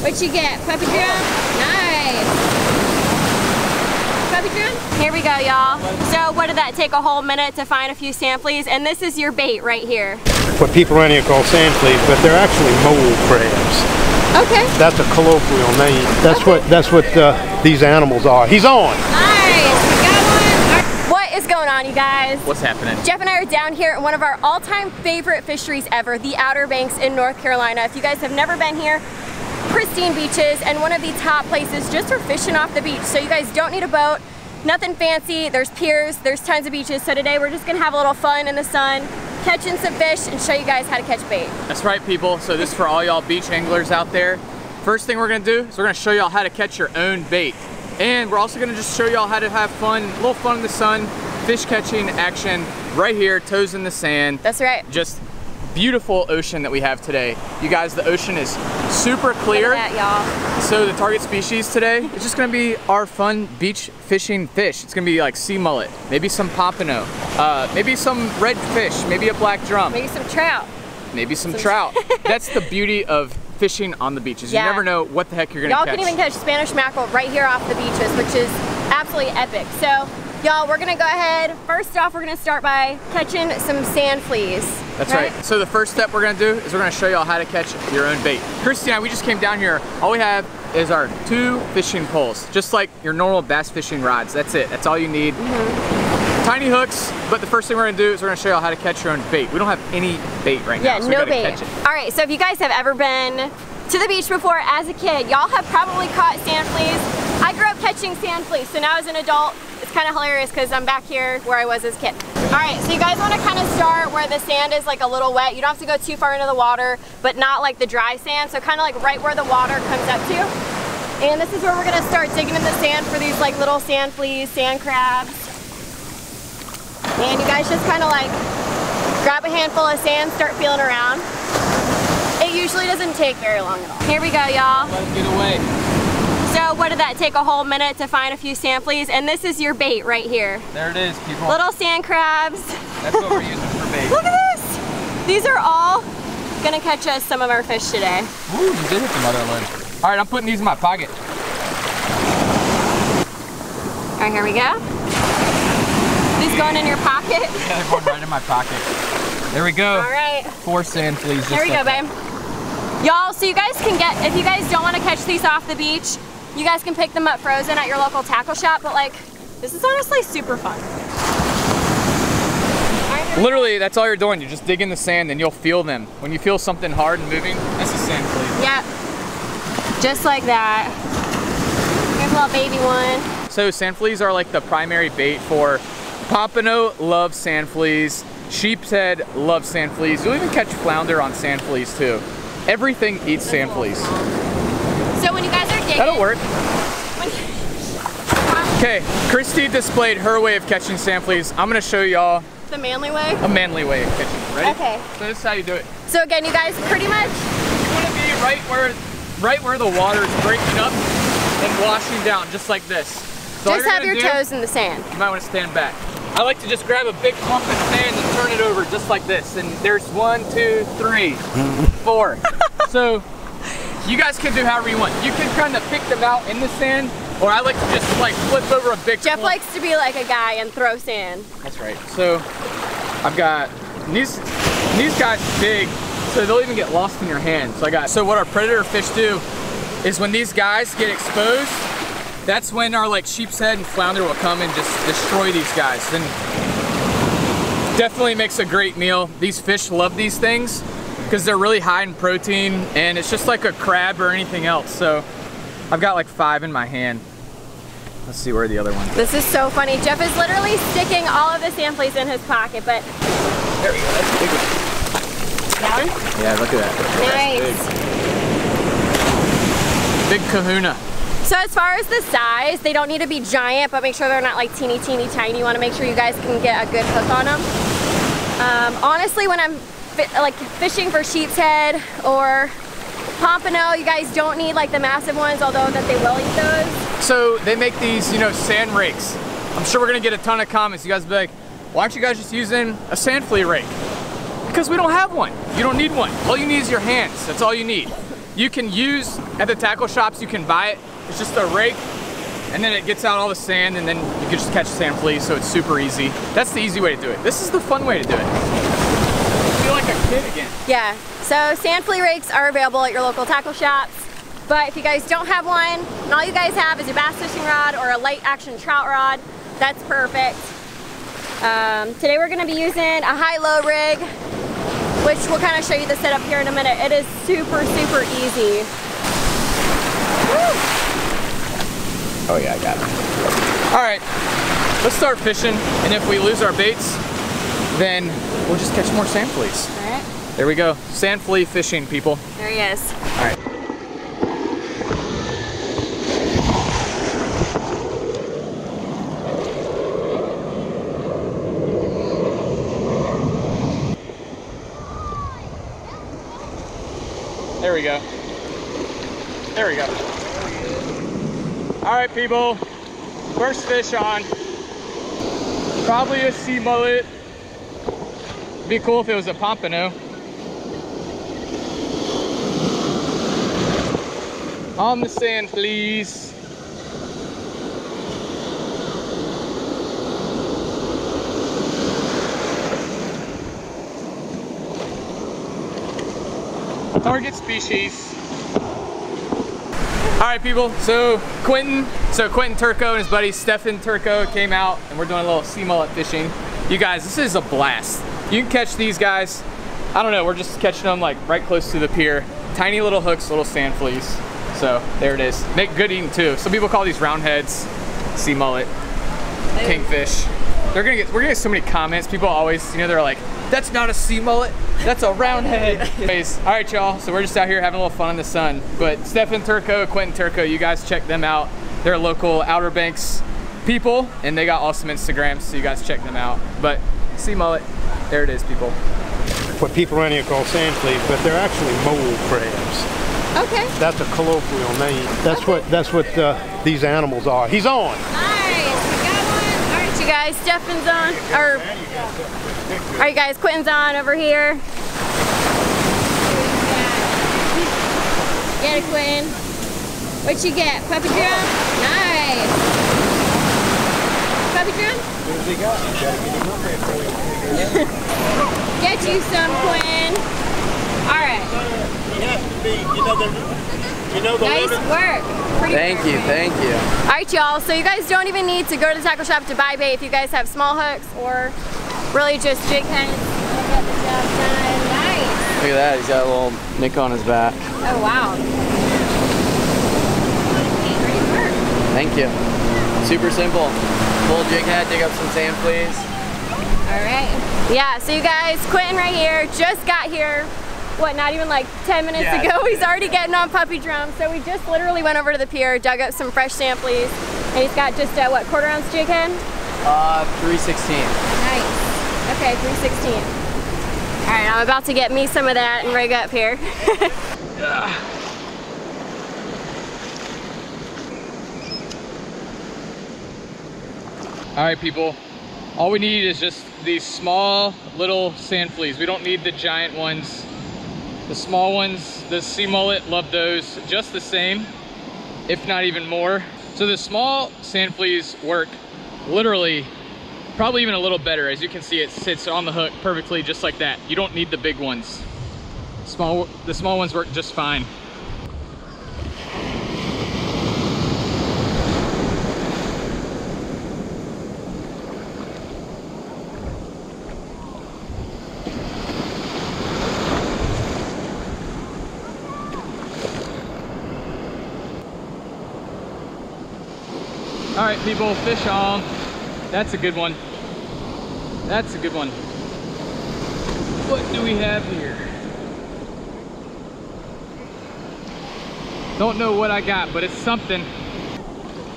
What you get? Puppy drum? Nice. Puppy drum? Here we go, y'all. So what did that take a whole minute to find a few sand fleas? And this is your bait right here. What people around here call sand fleas, but they're actually mole crabs. Okay. That's a colloquial name. That's okay. These animals are. He's on. Nice. We got one. What is going on, you guys? What's happening? Jeff and I are down here at one of our all-time favorite fisheries ever, the Outer Banks in North Carolina. If you guys have never been here, pristine beaches and one of the top places just for fishing off the beach. So you guys don't need a boat, nothing fancy. There's piers, there's tons of beaches. So today we're just gonna have a little fun in the sun, catching some fish and show you guys how to catch bait. That's right, people. So this is for all y'all beach anglers out there. First thing we're gonna do is we're gonna show y'all how to catch your own bait. And we're also gonna just show y'all how to have fun, a little fun in the sun, fish catching action right here, toes in the sand. That's right. Just beautiful ocean that we have today. You guys, the ocean is super clear. Look at that, y'all. So the target species today is just gonna be our fun beach fishing fish. It's gonna be like sea mullet, maybe some pompano, maybe some red fish, maybe a black drum. Maybe some trout. Maybe some trout. That's the beauty of fishing on the beaches. Yeah. You never know what the heck you're gonna catch. Y'all can even catch Spanish mackerel right here off the beaches, which is absolutely epic. So y'all, we're gonna go ahead. First off, we're gonna start by catching some sand fleas. That's right. So the first step we're gonna do is we're gonna show y'all how to catch your own bait. Christy and I, we just came down here. All we have is our 2 fishing poles, just like your normal bass fishing rods. That's it, that's all you need. Mm-hmm. Tiny hooks, but the first thing we're gonna do is we're gonna show y'all how to catch your own bait. We don't have any bait right now, so we gotta catch it. All right, so if you guys have ever been to the beach before as a kid, y'all have probably caught sand fleas. I grew up catching sand fleas, so now as an adult, it's kind of hilarious because I'm back here where I was as a kid. All right, so you guys want to kind of start where the sand is like a little wet. You don't have to go too far into the water, but not like the dry sand. So kind of like right where the water comes up to. And this is where we're going to start digging in the sand for these like little sand fleas, sand crabs. And you guys just kind of like grab a handful of sand, start feeling around. It usually doesn't take very long at all. Here we go, y'all. Let's get away. So what did that take a whole minute to find a few sand fleas? And this is your bait right here. There it is, people. Little sand crabs. That's what we're using for bait. Look at this. These are all gonna catch us some of our fish today. Ooh, you did hit the mother load. All right, I'm putting these in my pocket. All right, here we go. These going in your pocket? Yeah, they're going right in my pocket. There we go. All right. 4 sand fleas. There we go, babe. Y'all, so you guys can get, if you guys don't wanna catch these off the beach, you guys can pick them up frozen at your local tackle shop, but like, this is honestly super fun. Literally, that's all you're doing. You just dig in the sand and you'll feel them. When you feel something hard and moving, that's a sand flea. Yep, just like that. Here's a little baby one. So sand fleas are like the primary bait for pompano, love sand fleas. Sheep's head, love sand fleas. You'll even catch flounder on sand fleas too. Everything eats sand fleas. So when you guys are that'll work. Okay, Christy displayed her way of catching sand fleas. I'm gonna show y'all the manly way. A manly way of catching. Ready? Okay. So this is how you do it. So again, you guys, pretty much you wanna be right where the water is breaking up and washing down, just like this. So just have your toes in the sand. You might wanna stand back. I like to just grab a big clump of sand and turn it over just like this. And there's 1, 2, 3, 4. So you guys can do however you want. You can kind of pick them out in the sand, or I like to just like flip over a big Jeff clump. Likes to be like a guy and throw sand. That's right. So I've got these guys big, so they'll even get lost in your hand. So what our predator fish do is when these guys get exposed, that's when our like sheep's head and flounder will come and just destroy these guys. And definitely makes a great meal. These fish love these things, because they're really high in protein, and it's just like a crab or anything else. So I've got like 5 in my hand. Let's see where the other one is. This is so funny. Jeff is literally sticking all of the sand fleas in his pocket, but. There we go, that's a big one. That one? Yeah, look at that. Nice. Big. Big kahuna. So as far as the size, they don't need to be giant, but make sure they're not like teeny tiny. You wanna make sure you guys can get a good hook on them. Honestly, when I'm like fishing for sheep's head or pompano, you guys don't need like the massive ones, although that they will eat those. So they make these, you know, sand rakes. I'm sure we're gonna get a ton of comments. You guys will be like, why aren't you guys just using a sand flea rake? Because we don't have one. You don't need one. All you need is your hands. That's all you need. you can use at the tackle shops, you can buy it. It's just a rake, and then it gets out all the sand, and then you can just catch sand fleas, so it's super easy. That's the easy way to do it. This is the fun way to do it. I feel like a kid again. Yeah, so sand flea rakes are available at your local tackle shops, but if you guys don't have one, and all you guys have is a bass fishing rod or a light action trout rod, that's perfect. Today we're gonna be using a high-low rig, which we'll kind of show you the setup here in a minute. It is super, super easy. Woo! Oh yeah, I got it. All right, let's start fishing, and if we lose our baits, then we'll just catch more sand fleas. All right. There we go, sand flea fishing, people. There he is. All right. There we go. There we go. All right, people, first fish on. Probably a sea mullet. Be cool if it was a pompano. On the sand, please. Target species. All right, people, so Quentin Turco and his buddy Stefan Turco came out, and we're doing a little sea mullet fishing. You guys, this is a blast. You can catch these guys, I don't know, we're just catching them like right close to the pier. Tiny little hooks, little sand fleas. So there it is. Make good eating too. Some people call these round heads, sea mullet, kingfish. We're gonna get so many comments. People always, you know, they're like, that's not a sea mullet, that's a round head. Anyways, all right, y'all, so we're just out here having a little fun in the sun. But Stefan Turco, Quentin Turco, you guys check them out. They're local Outer Banks people, and they got awesome Instagrams, so you guys check them out. But sea mullet, there it is, people. What people around here call sand fleas, but they're actually mole crabs. Okay. That's a colloquial name. That's okay. That's what these animals are. He's on. Guys, Stefan's on, or all right, guys, Quentin's on over here. Get it, Quentin. What you get? Puppy drum? Nice. Puppy drum? Get you some, Quentin. All right. Nice work. Thank you. All right, y'all, so you guys don't even need to go to the tackle shop to buy bait if you guys have small hooks or really just jig heads. Nice. Look at that, he's got a little nick on his back. Oh, wow. Great work. Thank you. Super simple. Full jig head, dig up some sand fleas. All right. Yeah, so you guys, Quentin right here, just got here. What, not even like 10 minutes ago, he's already getting on puppy drum. So we just literally went over to the pier, dug up some fresh sand fleas, and he's got just a, what, quarter ounce jig head? 3/16. Nice, okay, 3/16. All right, I'm about to get me some of that and rig up here. All right, people, all we need is just these small little sand fleas. We don't need the giant ones. The small ones, the sea mullet, love those just the same, if not even more. So the small sand fleas work literally probably even a little better. As you can see, it sits on the hook perfectly just like that. You don't need the big ones. The small ones work just fine. All right, people, fish on. That's a good one. That's a good one. What do we have here? Don't know what I got, but it's something.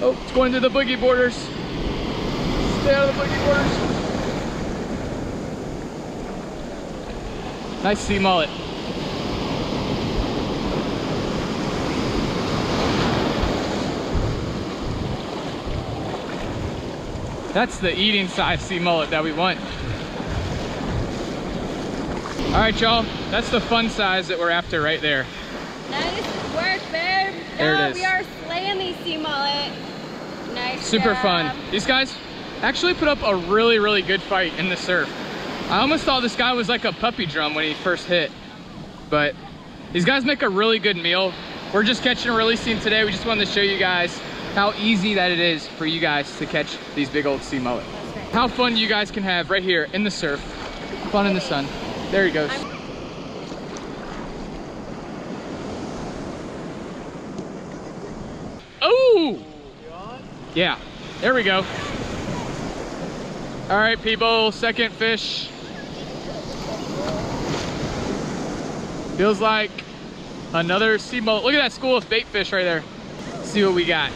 Oh, it's going to the boogie borders. Stay out of the boogie borders. Nice sea mullet. That's the eating size sea mullet that we want. All right, y'all, that's the fun size that we're after right there. Nice work, babe. There it is. We are slaying these sea mullet. Nice Super job. Fun. These guys actually put up a really, really good fight in the surf. I almost thought this guy was like a puppy drum when he first hit, but these guys make a really good meal. We're just catching and releasing today. We just wanted to show you guys how easy that it is for you guys to catch these big old sea mullet. How fun you guys can have right here in the surf. Fun in the sun. There he goes. Oh! Yeah, there we go. All right, people, second fish. Feels like another sea mullet. Look at that school of bait fish right there. Let's see what we got.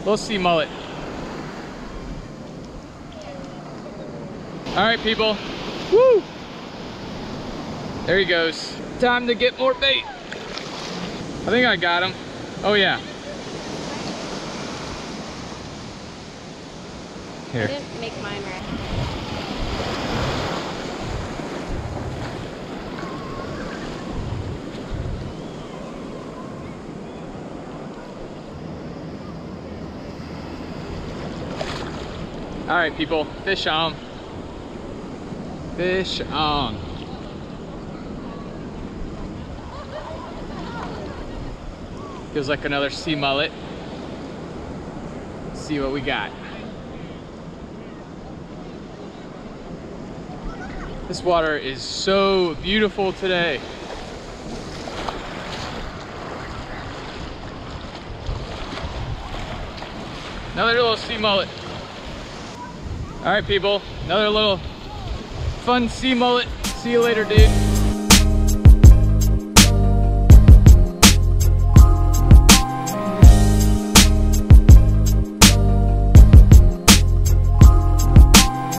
Little sea mullet. All right, people. Woo! There he goes. Time to get more bait. I think I got him. Oh yeah. Here. I didn't make mine right. All right, people. Fish on. Fish on. Feels like another sea mullet. Let's see what we got. This water is so beautiful today. Another little sea mullet. All right, people, another little fun sea mullet. See you later, dude.